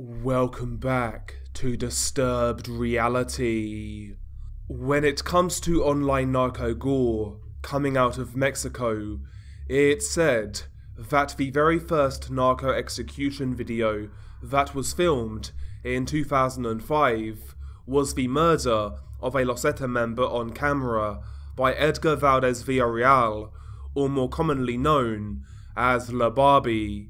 Welcome back to Disturbed Reality. When it comes to online narco gore coming out of Mexico, it's said that the very first narco execution video that was filmed in 2005 was the murder of a Los Zetas member on camera by Edgar Valdez Villarreal, or more commonly known as La Barbie.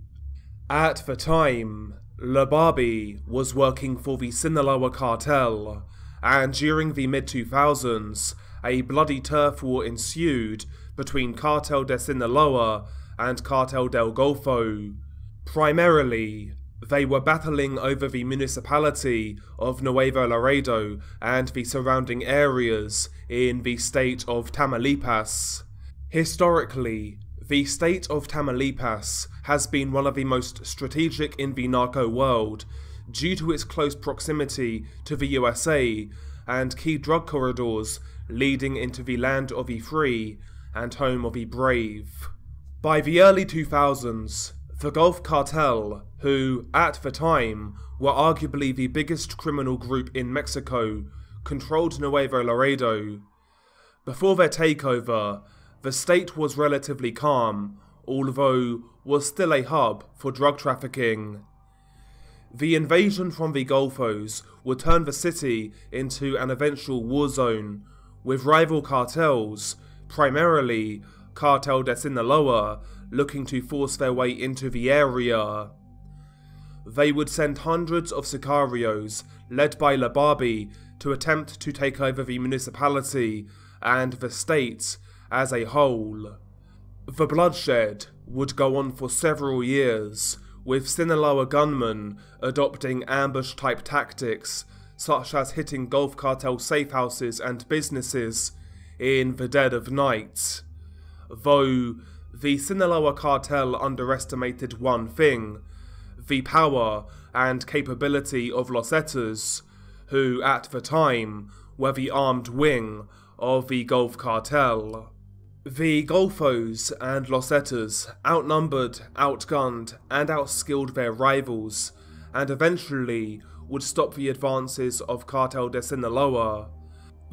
At the time, La Barbie was working for the Sinaloa Cartel, and during the mid-2000s, a bloody turf war ensued between Cartel de Sinaloa and Cartel del Golfo. Primarily, they were battling over the municipality of Nuevo Laredo and the surrounding areas in the state of Tamaulipas. Historically, the state of Tamaulipas has been one of the most strategic in the narco world due to its close proximity to the USA and key drug corridors leading into the land of the free and home of the brave. By the early 2000s, the Gulf Cartel, who, at the time, were arguably the biggest criminal group in Mexico, controlled Nuevo Laredo. Before their takeover, the state was relatively calm, although was still a hub for drug trafficking. The invasion from the Golfos would turn the city into an eventual war zone, with rival cartels, primarily Cartel de Sinaloa, looking to force their way into the area. They would send hundreds of sicarios, led by La Barbie, to attempt to take over the municipality and the state as a whole. The bloodshed would go on for several years, with Sinaloa gunmen adopting ambush-type tactics, such as hitting Gulf Cartel safe houses and businesses in the dead of night. Though the Sinaloa Cartel underestimated one thing: the power and capability of Los Zetas, who at the time were the armed wing of the Gulf Cartel. The Golfos and Los Zetas outnumbered, outgunned, and outskilled their rivals, and eventually would stop the advances of Cartel de Sinaloa.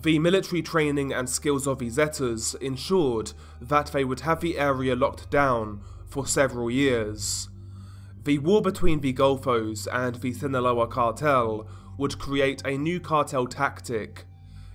The military training and skills of the Zetas ensured that they would have the area locked down for several years. The war between the Golfos and the Sinaloa Cartel would create a new cartel tactic,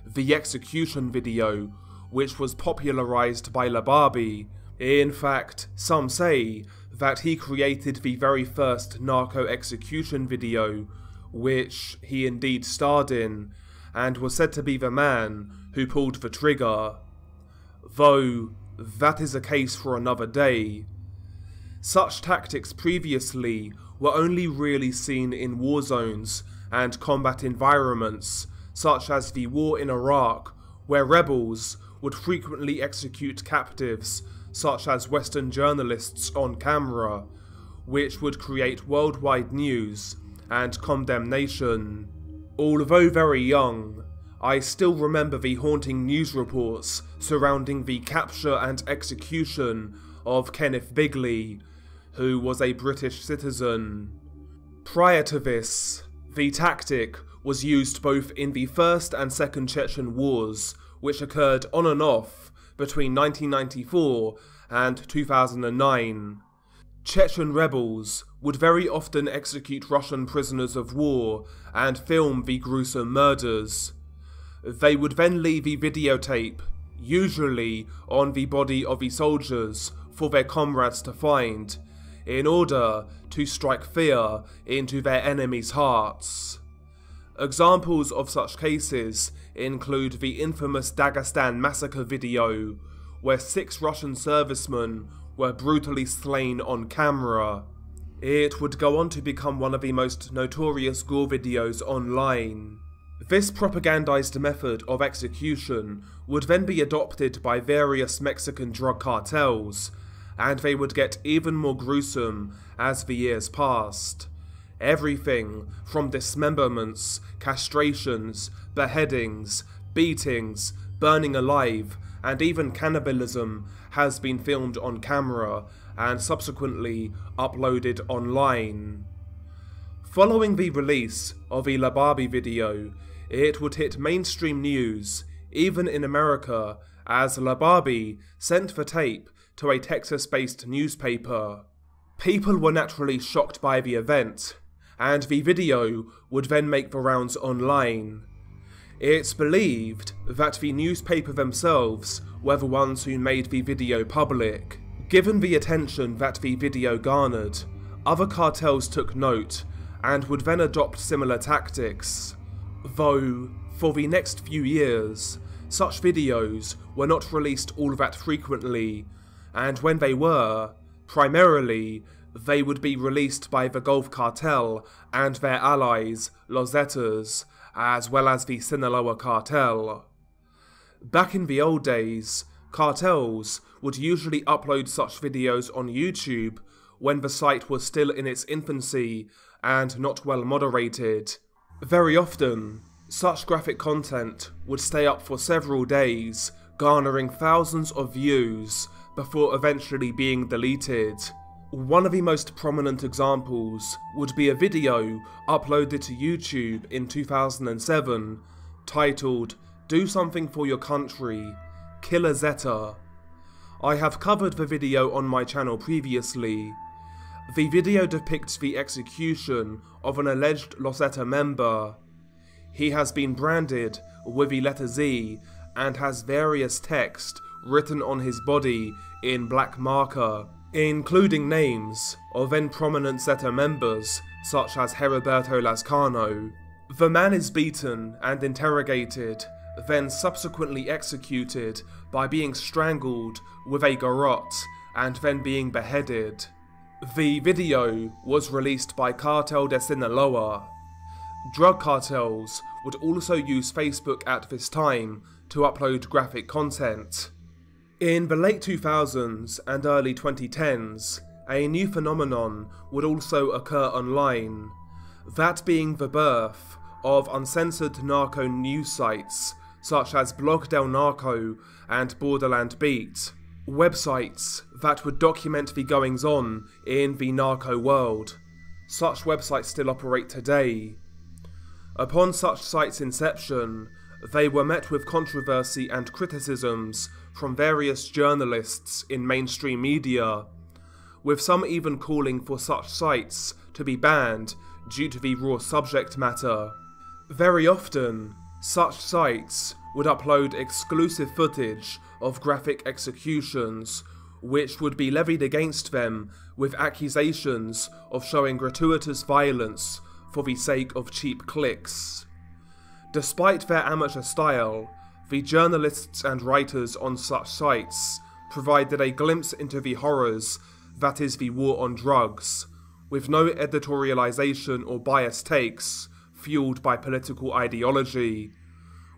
the execution video, which was popularized by La Barbie. In fact, some say that he created the very first narco execution video, which he indeed starred in, and was said to be the man who pulled the trigger. Though, that is a case for another day. Such tactics previously were only really seen in war zones and combat environments, such as the war in Iraq, where rebels would frequently execute captives, such as Western journalists on camera, which would create worldwide news and condemnation. Although very young, I still remember the haunting news reports surrounding the capture and execution of Kenneth Bigley, who was a British citizen. Prior to this, the tactic was used both in the First and Second Chechen Wars, which occurred on and off between 1994 and 2009. Chechen rebels would very often execute Russian prisoners of war and film the gruesome murders. They would then leave the videotape, usually on the body of the soldiers, for their comrades to find, in order to strike fear into their enemies' hearts. Examples of such cases include the infamous Dagestan massacre video, where 6 Russian servicemen were brutally slain on camera. It would go on to become one of the most notorious gore videos online. This propagandized method of execution would then be adopted by various Mexican drug cartels, and they would get even more gruesome as the years passed. Everything from dismemberments, castrations, beheadings, beatings, burning alive, and even cannibalism has been filmed on camera and subsequently uploaded online. Following the release of the La Barbie video, it would hit mainstream news, even in America, as La Barbie sent the tape to a Texas-based newspaper. People were naturally shocked by the event, and the video would then make the rounds online. It's believed that the newspaper themselves were the ones who made the video public. Given the attention that the video garnered, other cartels took note and would then adopt similar tactics. Though, for the next few years, such videos were not released all that frequently, and when they were, primarily, they would be released by the Gulf Cartel and their allies, Los Zetas, as well as the Sinaloa Cartel. Back in the old days, cartels would usually upload such videos on YouTube when the site was still in its infancy and not well moderated. Very often, such graphic content would stay up for several days, garnering thousands of views before eventually being deleted. One of the most prominent examples would be a video uploaded to YouTube in 2007, titled, "Do Something for Your Country, Kill a Zeta." I have covered the video on my channel previously. The video depicts the execution of an alleged Los Zeta member. He has been branded with the letter Z and has various text written on his body in black marker, including names of then prominent Zeta members such as Heriberto Lascano. The man is beaten and interrogated, then subsequently executed by being strangled with a garrote and then being beheaded. The video was released by Cartel de Sinaloa. Drug cartels would also use Facebook at this time to upload graphic content. In the late 2000s and early 2010s, a new phenomenon would also occur online, that being the birth of uncensored narco news sites such as Blog Del Narco and Borderland Beat, websites that would document the goings-on in the narco world. Such websites still operate today. Upon such sites' inception, they were met with controversy and criticisms from various journalists in mainstream media, with some even calling for such sites to be banned due to the raw subject matter. Very often, such sites would upload exclusive footage of graphic executions, which would be levied against them with accusations of showing gratuitous violence for the sake of cheap clicks. Despite their amateur style, the journalists and writers on such sites provided a glimpse into the horrors that is the war on drugs, with no editorialization or biased takes fueled by political ideology,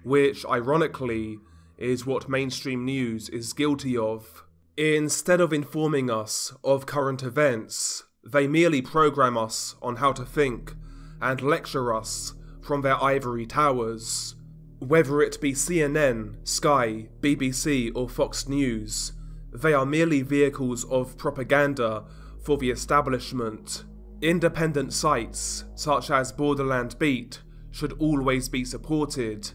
which, ironically, is what mainstream news is guilty of. Instead of informing us of current events, they merely program us on how to think and lecture us from their ivory towers. Whether it be CNN, Sky, BBC or Fox News, they are merely vehicles of propaganda for the establishment. Independent sites, such as Borderland Beat, should always be supported,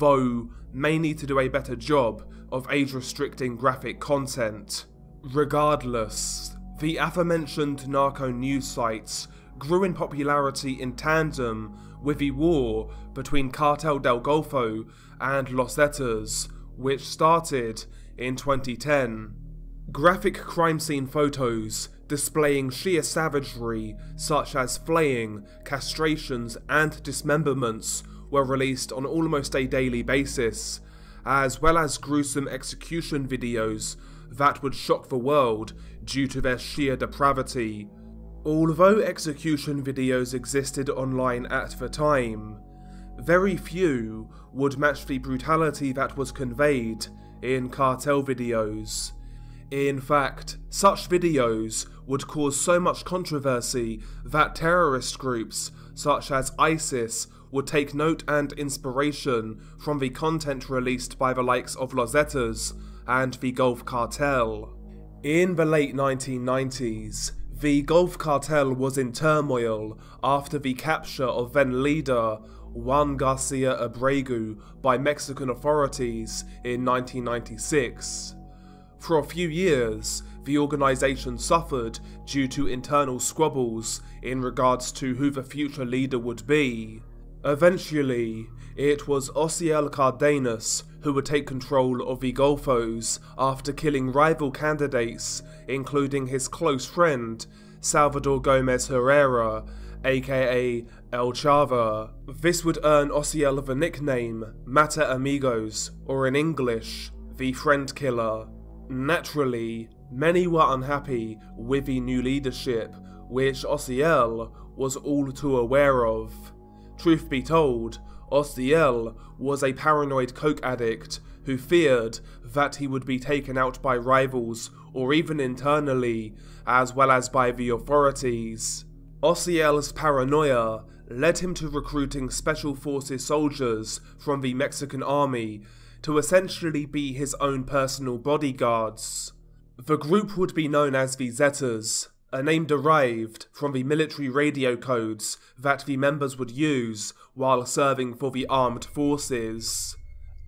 though may need to do a better job of age-restricting graphic content. Regardless, the aforementioned narco news sites grew in popularity in tandem with the war between Cartel del Golfo and Los Zetas, which started in 2010. Graphic crime scene photos displaying sheer savagery such as flaying, castrations and dismemberments were released on almost a daily basis, as well as gruesome execution videos that would shock the world due to their sheer depravity. Although execution videos existed online at the time, very few would match the brutality that was conveyed in cartel videos. In fact, such videos would cause so much controversy that terrorist groups such as ISIS would take note and inspiration from the content released by the likes of Los Zetas and the Gulf Cartel. In the late 1990s, The Gulf Cartel was in turmoil after the capture of then leader Juan Garcia Abrego by Mexican authorities in 1996. For a few years, the organization suffered due to internal squabbles in regards to who the future leader would be. Eventually, it was Osiel Cardenas who would take control of the Golfos after killing rival candidates, including his close friend, Salvador Gomez Herrera, aka El Chava. This would earn Osiel the nickname Mata Amigos, or in English, the Friend Killer. Naturally, many were unhappy with the new leadership, which Osiel was all too aware of. Truth be told, Osiel was a paranoid coke addict who feared that he would be taken out by rivals or even internally, as well as by the authorities. Osiel's paranoia led him to recruiting special forces soldiers from the Mexican army to essentially be his own personal bodyguards. The group would be known as the Zetas, a name derived from the military radio codes that the members would use while serving for the armed forces.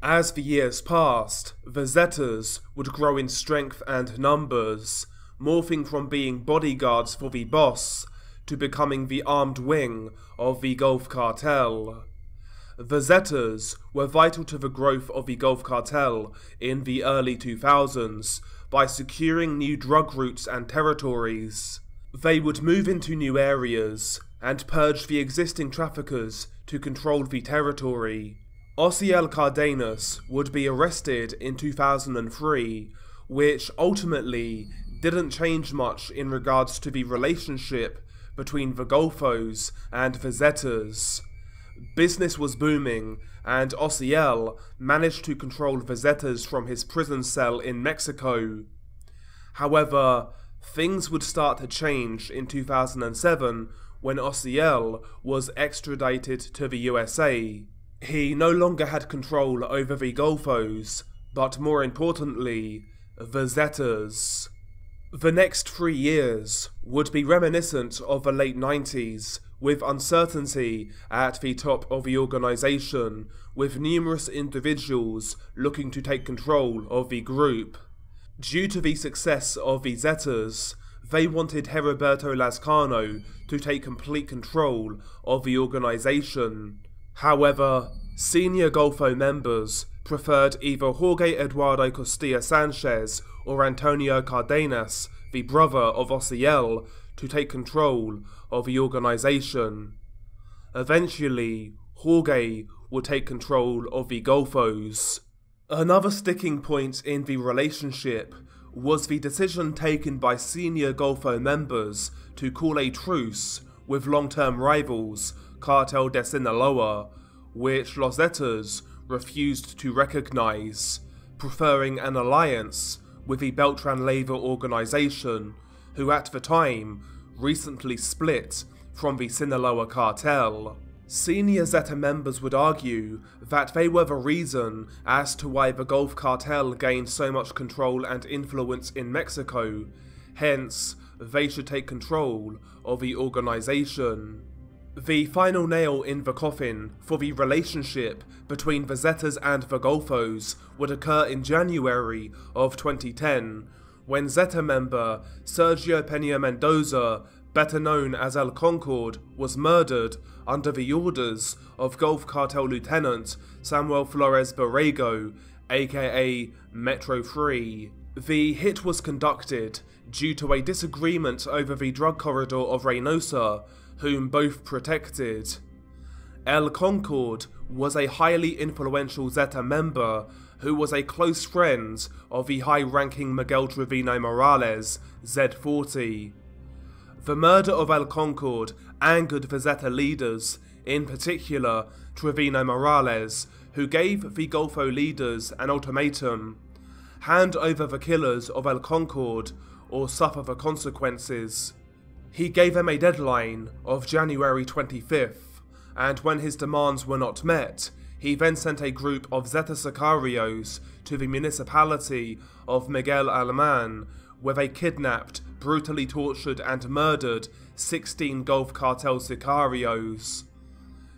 As the years passed, the Zetas would grow in strength and numbers, morphing from being bodyguards for the boss to becoming the armed wing of the Gulf Cartel. The Zetas were vital to the growth of the Gulf Cartel in the early 2000s, by securing new drug routes and territories. They would move into new areas and purge the existing traffickers to control the territory. Osiel Cardenas would be arrested in 2003, which ultimately didn't change much in regards to the relationship between the Golfos and the Zetas. Business was booming, and Osiel managed to control the Zetas from his prison cell in Mexico. However, things would start to change in 2007 when Osiel was extradited to the USA. He no longer had control over the Golfos, but more importantly, the Zetas. The next 3 years would be reminiscent of the late 90s, with uncertainty at the top of the organization, with numerous individuals looking to take control of the group. Due to the success of the Zetas, they wanted Heriberto Lascano to take complete control of the organization. However, senior Golfo members preferred either Jorge Eduardo Costilla-Sanchez or Antonio Cardenas, the brother of Osiel, to take control of the organization. Eventually, Jorge would take control of the Golfos. Another sticking point in the relationship was the decision taken by senior Golfo members to call a truce with long-term rivals Cartel de Sinaloa, which Los Zetas refused to recognize, preferring an alliance with the Beltran Leyva organization, who at the time recently split from the Sinaloa Cartel. Senior Zeta members would argue that they were the reason as to why the Gulf Cartel gained so much control and influence in Mexico, hence they should take control of the organization. The final nail in the coffin for the relationship between the Zetas and the Golfos would occur in January of 2010, when Zeta member Sergio Peña Mendoza, better known as El Concord, was murdered under the orders of Gulf Cartel Lieutenant Samuel Flores Borrego, aka Metro 3. The hit was conducted due to a disagreement over the drug corridor of Reynosa, whom both protected. El Concord was a highly influential Zeta member who was a close friend of the high-ranking Miguel Trevino Morales, Z 40. The murder of El Concord angered the Zeta leaders, in particular Trevino Morales, who gave the Golfo leaders an ultimatum: hand over the killers of El Concord or suffer the consequences. He gave them a deadline of January 25th, and when his demands were not met, he then sent a group of Zeta Sicarios to the municipality of Miguel Alemán, where they kidnapped, brutally tortured and murdered 16 Gulf Cartel sicarios.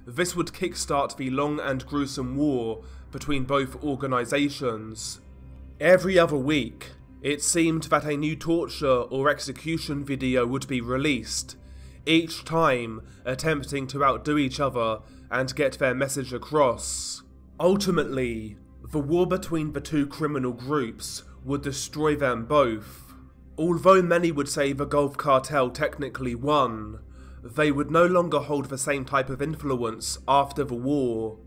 This would kickstart the long and gruesome war between both organizations. Every other week, it seemed that a new torture or execution video would be released, each time attempting to outdo each other and get their message across. Ultimately, the war between the two criminal groups would destroy them both. Although many would say the Gulf Cartel technically won, they would no longer hold the same type of influence after the war.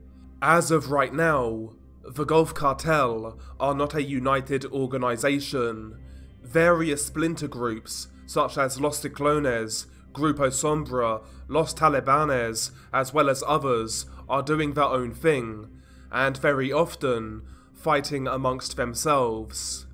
As of right now, the Gulf Cartel are not a united organization. Various splinter groups, such as Los Ciclones, Grupo Sombra, Los Talibanes, as well as others, are doing their own thing, and very often, fighting amongst themselves.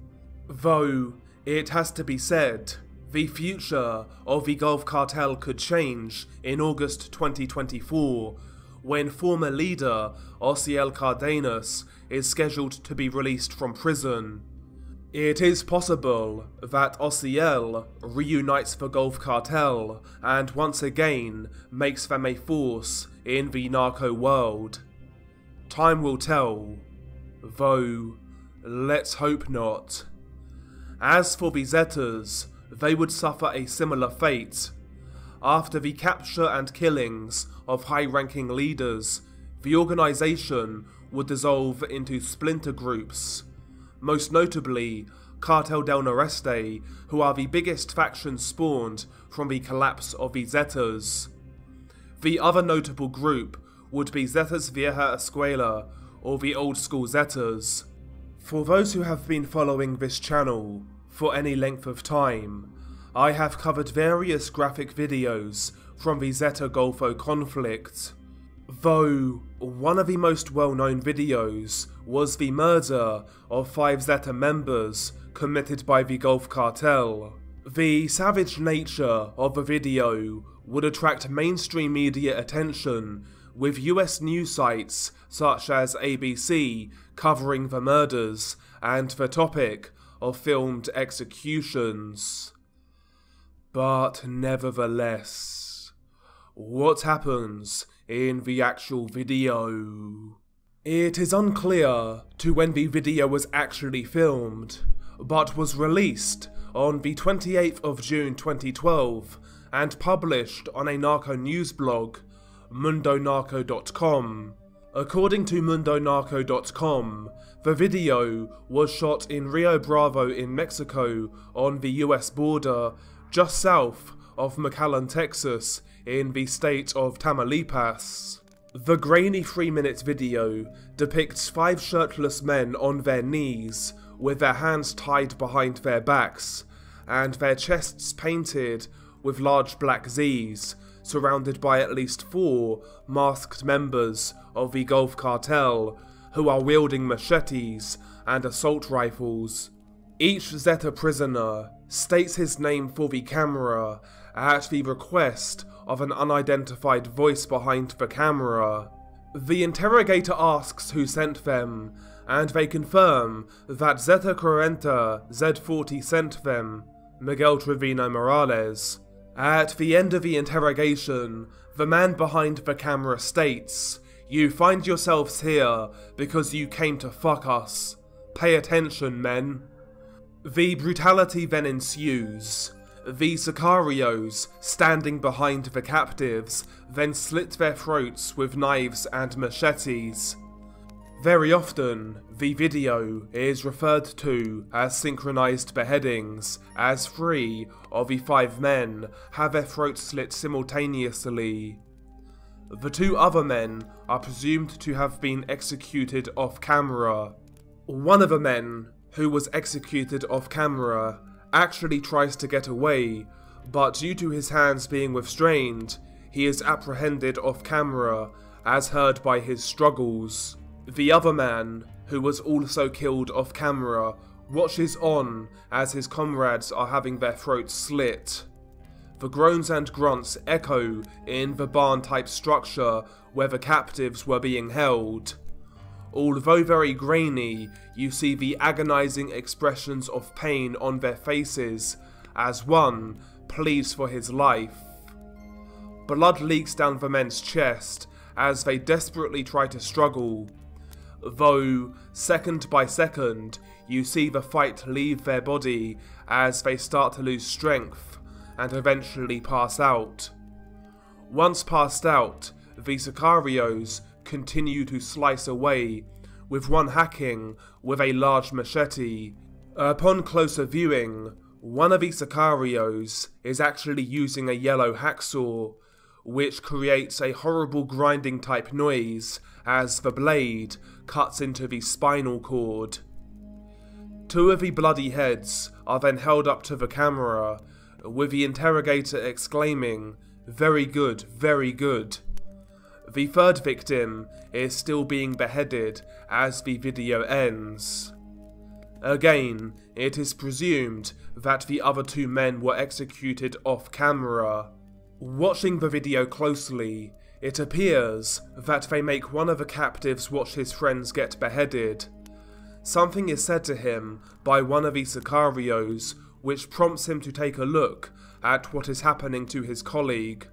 Though, it has to be said, the future of the Gulf Cartel could change in August 2024, when former leader Osiel Cardenas is scheduled to be released from prison. It is possible that Osiel reunites the Gulf Cartel and once again makes them a force in the narco world. Time will tell, though let's hope not. As for the Zetas, they would suffer a similar fate. After the capture and killings of high-ranking leaders, the organization would dissolve into splinter groups, most notably Cartel del Noreste, who are the biggest faction spawned from the collapse of the Zetas. The other notable group would be Zetas Vieja Escuela, or the old school Zetas. For those who have been following this channel for any length of time, I have covered various graphic videos from the Zeta Golfo conflict, though one of the most well-known videos was the murder of 5 Zeta members committed by the Gulf Cartel. The savage nature of the video would attract mainstream media attention, with US news sites such as ABC covering the murders and the topic of filmed executions. But nevertheless, what happens in the actual video? It is unclear to when the video was actually filmed, but was released on the 28th of June 2012 and published on a narco news blog, mundonarco.com. According to mundonarco.com, the video was shot in Rio Bravo in Mexico on the US border, just south of McAllen, Texas, in the state of Tamaulipas. The grainy 3-minute video depicts 5 shirtless men on their knees, with their hands tied behind their backs, and their chests painted with large black Zs, surrounded by at least 4 masked members of the Gulf Cartel, who are wielding machetes and assault rifles. Each Zeta prisoner states his name for the camera at the request of an unidentified voice behind the camera. The interrogator asks who sent them, and they confirm that Zeta 40, Z40 sent them, Miguel Trevino Morales. At the end of the interrogation, the man behind the camera states, "You find yourselves here because you came to fuck us. Pay attention, men." The brutality then ensues. The sicarios, standing behind the captives, then slit their throats with knives and machetes. Very often, the video is referred to as synchronized beheadings, as 3 of the 5 men have their throats slit simultaneously. The 2 other men are presumed to have been executed off camera. One of the men, who was executed off camera, actually tries to get away, but due to his hands being restrained, he is apprehended off camera, as heard by his struggles. The other man, who was also killed off camera, watches on as his comrades are having their throats slit. The groans and grunts echo in the barn-type structure where the captives were being held. Although very grainy, you see the agonizing expressions of pain on their faces as one pleads for his life. Blood leaks down the men's chest as they desperately try to struggle, though second by second you see the fight leave their body as they start to lose strength and eventually pass out. Once passed out, the sicarios continue to slice away, with one hacking with a large machete. Upon closer viewing, one of the sicarios is actually using a yellow hacksaw, which creates a horrible grinding type noise as the blade cuts into the spinal cord. Two of the bloody heads are then held up to the camera, with the interrogator exclaiming, "Very good, very good." The third victim is still being beheaded as the video ends. Again, it is presumed that the other two men were executed off camera. Watching the video closely, it appears that they make one of the captives watch his friends get beheaded. Something is said to him by one of the sicarios which prompts him to take a look at what is happening to his colleague,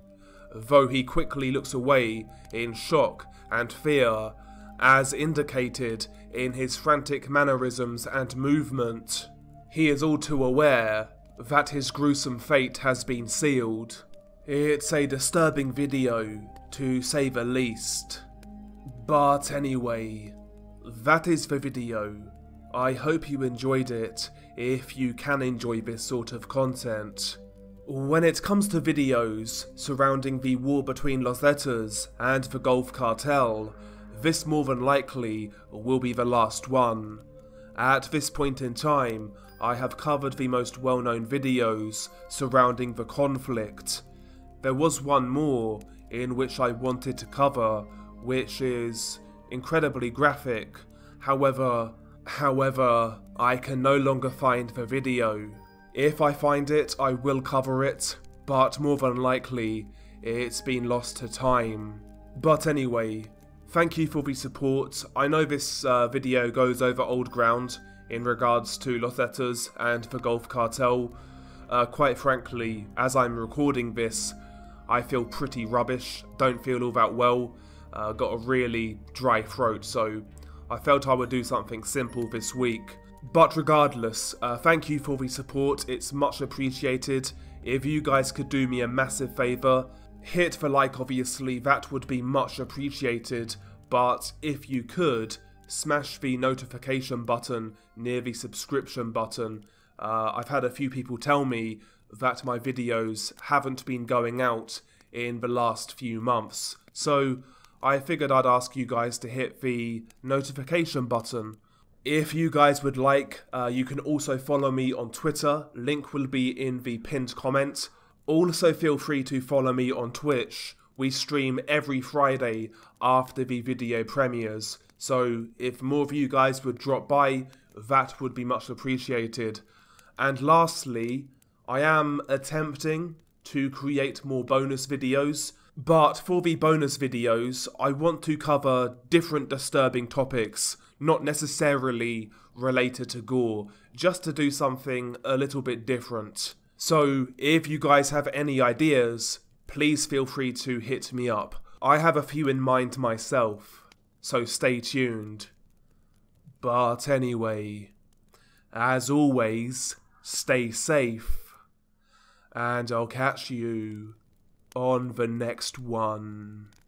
though he quickly looks away in shock and fear, as indicated in his frantic mannerisms and movement. He is all too aware that his gruesome fate has been sealed. It's a disturbing video, to say the least. But anyway, that is the video. I hope you enjoyed it, if you can enjoy this sort of content. When it comes to videos surrounding the war between Los Zetas and the Gulf Cartel, this more than likely will be the last one. At this point in time, I have covered the most well-known videos surrounding the conflict. There was one more in which I wanted to cover, which is incredibly graphic. However, I can no longer find the video. If I find it, I will cover it, but more than likely, it's been lost to time. But anyway, thank you for the support. I know this video goes over old ground in regards to Los Zetas and the Gulf Cartel. Quite frankly, as I'm recording this, I feel pretty rubbish, don't feel all that well, got a really dry throat, so I felt I would do something simple this week. But regardless, thank you for the support, it's much appreciated. If you guys could do me a massive favour, hit the like obviously, that would be much appreciated, but if you could, smash the notification button near the subscription button. I've had a few people tell me that my videos haven't been going out in the last few months, so I figured I'd ask you guys to hit the notification button. If you guys would like, you can also follow me on Twitter, link will be in the pinned comment. Also feel free to follow me on Twitch, we stream every Friday after the video premieres, so if more of you guys would drop by, that would be much appreciated. And lastly, I am attempting to create more bonus videos, but for the bonus videos, I want to cover different disturbing topics, not necessarily related to gore, just to do something a little bit different. So if you guys have any ideas, please feel free to hit me up. I have a few in mind myself, so stay tuned. But anyway, as always, stay safe, and I'll catch you on the next one.